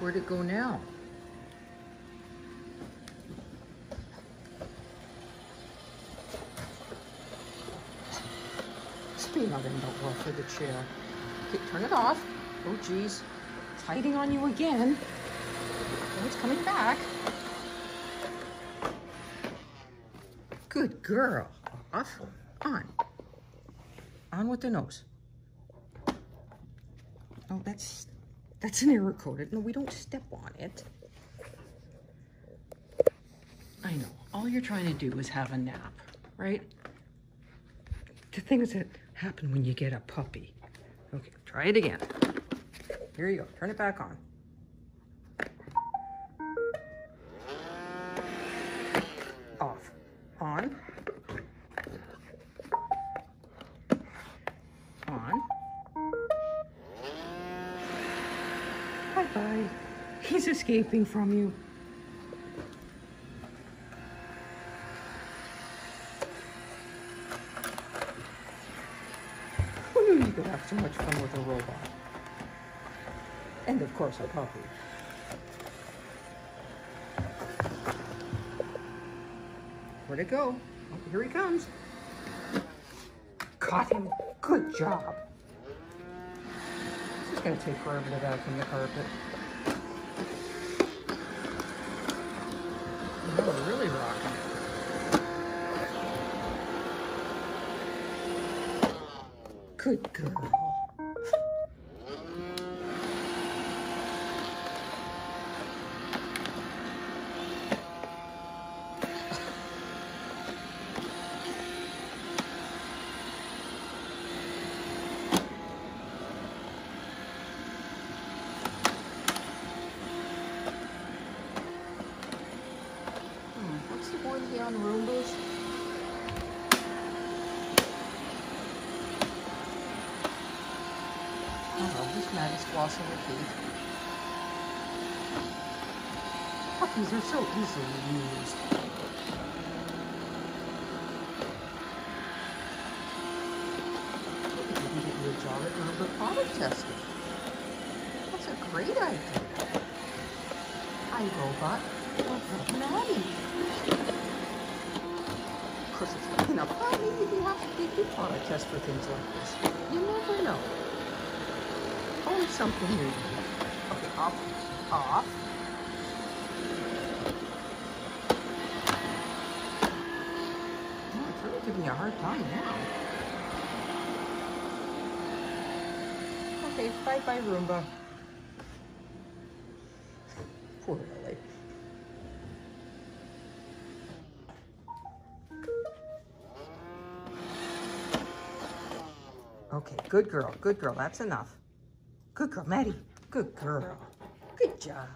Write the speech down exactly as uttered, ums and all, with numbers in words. Where'd it go now? Speaking of, it don't work for the chair. Okay, turn it off. Oh geez, it's hiding on you again. Oh, it's coming back. Good girl. Off. On. On with the nose. Oh, that's that's an error code. No, we don't step on it. I know. All you're trying to do is have a nap, right? The things that happen when you get a puppy. Okay, try it again. Here you go. Turn it back on. Off. On. On. Bye-bye. He's escaping from you. Who knew you could have so much fun with a robot? And of course, a puppy. Where'd it go? Oh, here he comes. Caught him. Good job. This is going to take forever to vacuum the carpet. You are really rocking it. Good girl. On Roombas. Oh, this Maddie's flossing her teeth. Puppies are so easily used. You can get you a job at Roomba product testing. That's a great idea. Hi, Robot. Oh, Maddie. Of course, it's not enough. I mean, you have to do product tests for things like this. You never know. Always something new. Okay, off, off. Oh, it's really giving me a hard time now. Okay, bye bye, Roomba. Poor Ellie. Okay, good girl, good girl, that's enough. Good girl, Maddie, good girl. Good job.